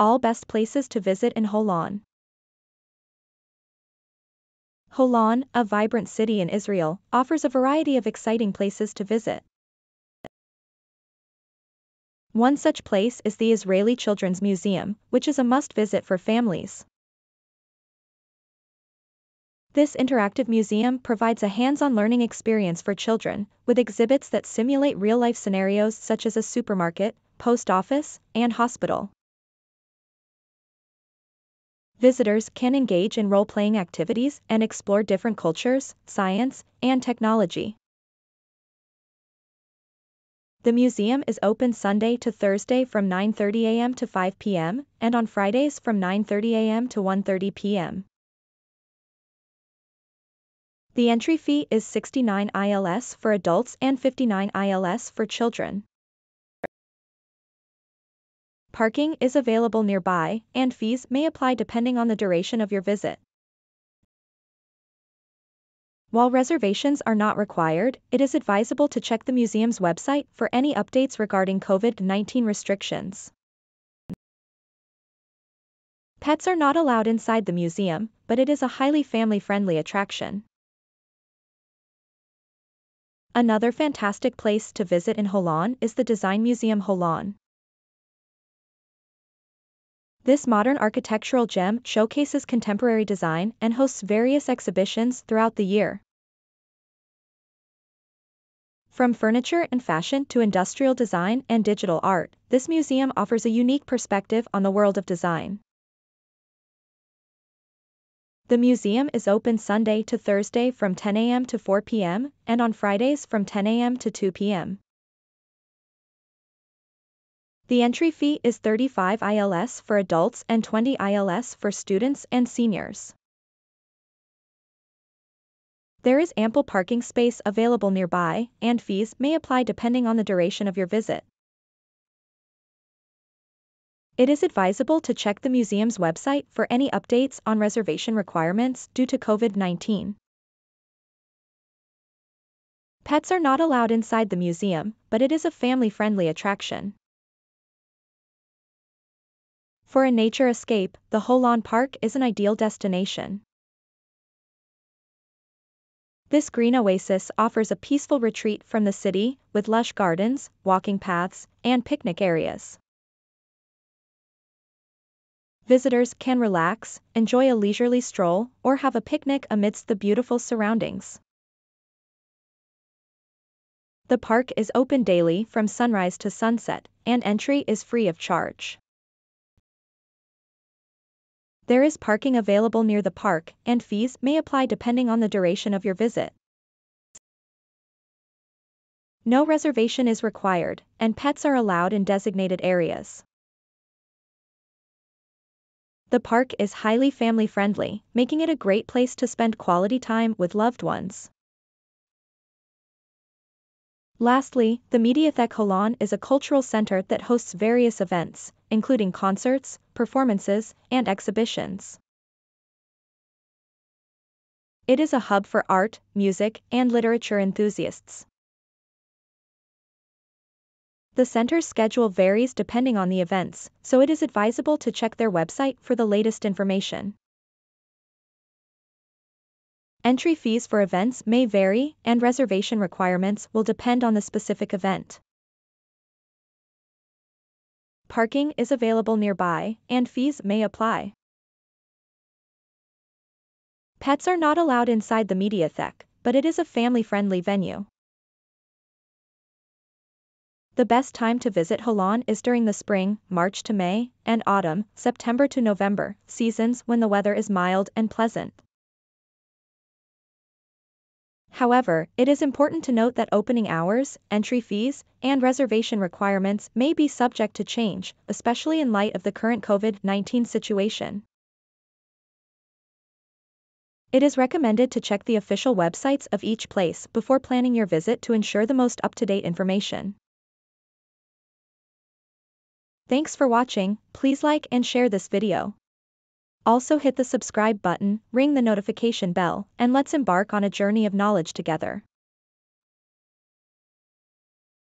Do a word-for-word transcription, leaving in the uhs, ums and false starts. All best places to visit in Holon. Holon, a vibrant city in Israel, offers a variety of exciting places to visit. One such place is the Israeli Children's Museum, which is a must-visit for families. This interactive museum provides a hands-on learning experience for children, with exhibits that simulate real-life scenarios such as a supermarket, post office, and hospital. Visitors can engage in role-playing activities and explore different cultures, science, and technology. The museum is open Sunday to Thursday from nine thirty a m to five p m and on Fridays from nine thirty a m to one thirty p m The entry fee is sixty-nine I L S for adults and fifty-nine I L S for children. Parking is available nearby, and fees may apply depending on the duration of your visit. While reservations are not required, it is advisable to check the museum's website for any updates regarding COVID nineteen restrictions. Pets are not allowed inside the museum, but it is a highly family-friendly attraction. Another fantastic place to visit in Holon is the Design Museum Holon. This modern architectural gem showcases contemporary design and hosts various exhibitions throughout the year. From furniture and fashion to industrial design and digital art, this museum offers a unique perspective on the world of design. The museum is open Sunday to Thursday from ten a m to four p m and on Fridays from ten a m to two p m The entry fee is thirty-five I L S for adults and twenty I L S for students and seniors. There is ample parking space available nearby, and fees may apply depending on the duration of your visit. It is advisable to check the museum's website for any updates on reservation requirements due to COVID nineteen. Pets are not allowed inside the museum, but it is a family-friendly attraction. For a nature escape, the Holon Park is an ideal destination. This green oasis offers a peaceful retreat from the city, with lush gardens, walking paths, and picnic areas. Visitors can relax, enjoy a leisurely stroll, or have a picnic amidst the beautiful surroundings. The park is open daily from sunrise to sunset, and entry is free of charge. There is parking available near the park, and fees may apply depending on the duration of your visit. No reservation is required, and pets are allowed in designated areas. The park is highly family-friendly, making it a great place to spend quality time with loved ones. Lastly, the Mediathek Holon is a cultural center that hosts various events, including concerts, performances, and exhibitions. It is a hub for art, music, and literature enthusiasts. The center's schedule varies depending on the events, so it is advisable to check their website for the latest information. Entry fees for events may vary, and reservation requirements will depend on the specific event. Parking is available nearby, and fees may apply. Pets are not allowed inside the Mediathek, but it is a family-friendly venue. The best time to visit Holon is during the spring, March to May, and autumn, September to November, seasons when the weather is mild and pleasant. However, it is important to note that opening hours, entry fees, and reservation requirements may be subject to change, especially in light of the current COVID nineteen situation. It is recommended to check the official websites of each place before planning your visit to ensure the most up-to-date information. Thanks for watching. Please like and share this video. Also hit the subscribe button, ring the notification bell, and let's embark on a journey of knowledge together.